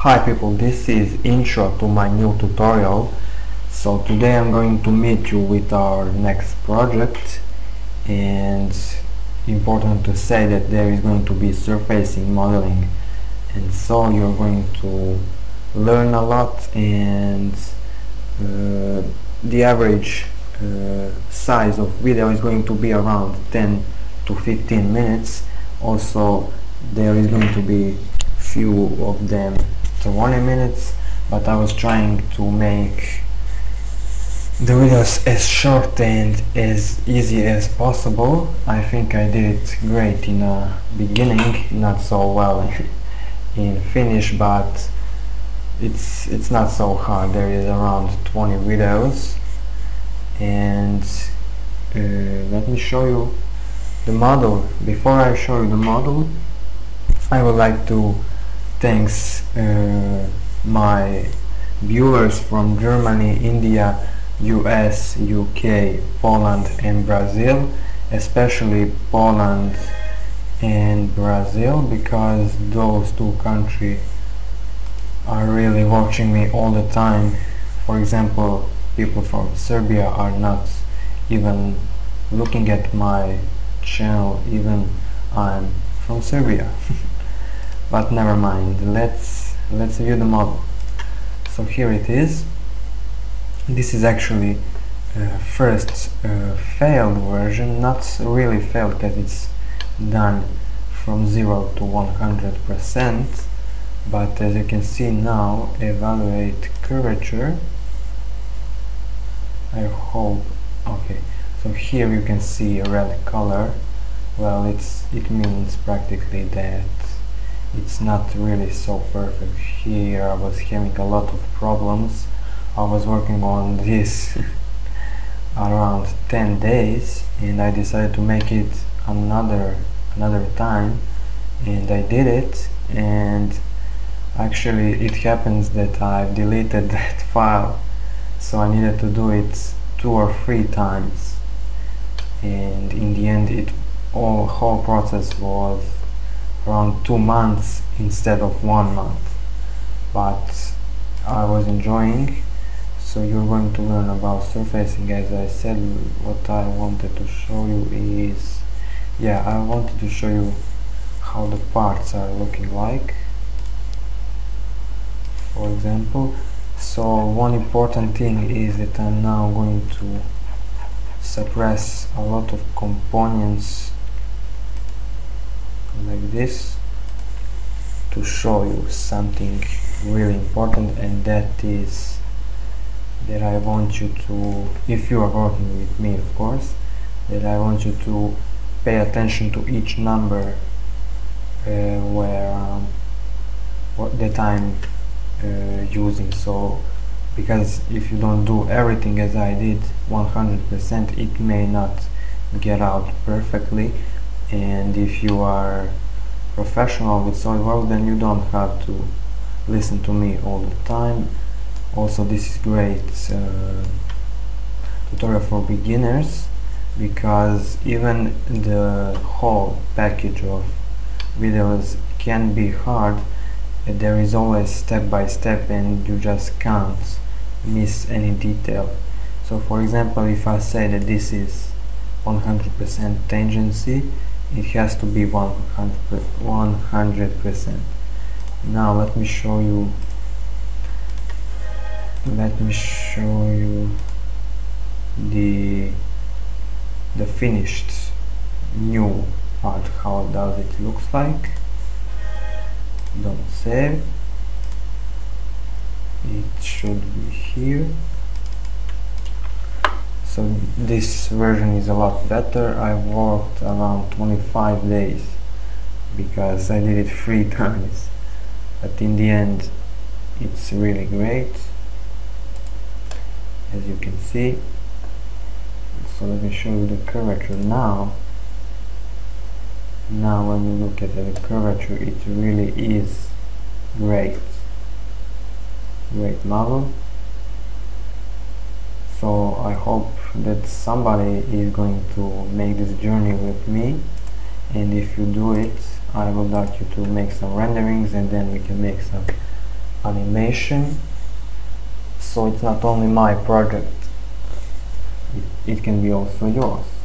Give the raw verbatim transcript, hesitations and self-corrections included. Hi people, this is intro to my new tutorial. So today I'm going to meet you with our next project, and important to say that there is going to be surfacing modeling, and so you're going to learn a lot, and uh, the average uh, size of video is going to be around ten to fifteen minutes. Also there is going to be few of them twenty minutes, but I was trying to make the videos as short and as easy as possible. I think I did it great in the beginning, not so well in finish, but it's it's not so hard. There is around twenty videos, and uh, let me show you the model. Before I show you the model, I would like to thanks uh, my viewers from Germany, India, U S, U K, Poland and Brazil, especially Poland and Brazil, because those two countries are really watching me all the time. For example, people from Serbia are not even looking at my channel, even I'm from Serbia. But never mind, let's let's view the model. So here it is. This is actually uh, first uh, failed version, not really failed because it's done from zero to one hundred percent, but as you can see now, evaluate curvature. I hope, okay, so here you can see a red color. Well, it's it means practically that it's not really so perfect. Here I was having a lot of problems. I was working on this around ten days, and I decided to make it another another time, and I did it. And actually it happens that I've deleted that file, so I needed to do it two or three times, and in the end it all whole process was around two months instead of one month, but I was enjoying. So you're going to learn about surfacing. As I said, what I wanted to show you is, yeah, I wanted to show you how the parts are looking like, for example. So one important thing is that I'm now going to suppress a lot of components like this to show you something really important, and that is that I want you to, if you are working with me of course, that I want you to pay attention to each number uh, where um, what that I'm uh, using. So because if you don't do everything as I did one hundred percent, it may not get out perfectly. And if you are professional with SolidWorks, then you don't have to listen to me all the time. Also, this is great uh, tutorial for beginners, because even the whole package of videos can be hard. There is always step by step, and you just can't miss any detail. So for example, if I say that this is one hundred percent tangency, it has to be one hundred percent. Now let me show you let me show you the the finished new part, how does it looks like. Don't save, it should be here. So this version is a lot better. I worked around twenty-five days because I did it three times, but in the end it's really great, as you can see. So let me show you the curvature now. Now when you look at the curvature, it really is great great model. So I hope that somebody is going to make this journey with me, and if you do it, I would like you to make some renderings, and then we can make some animation, so it's not only my project, it, it can be also yours.